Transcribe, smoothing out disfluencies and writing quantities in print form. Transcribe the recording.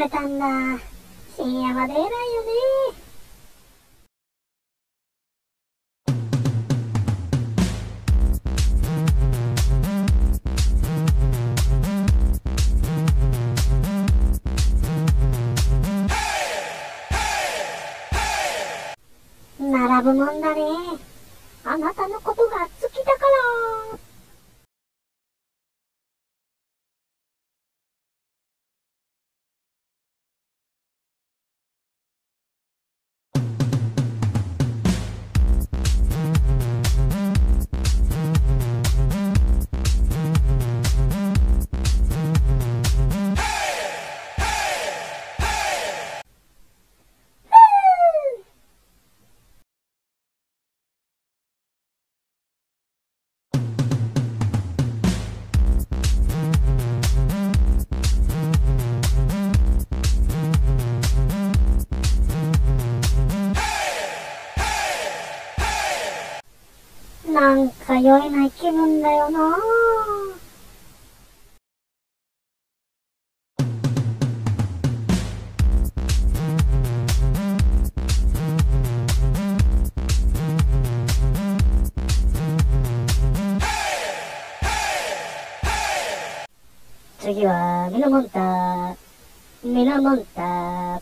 れたんだ。深夜まで偉いよね。並ぶもんだね。あなたのことが好きだから。なんか酔えない気分だよなぁ。次はミノモンタ。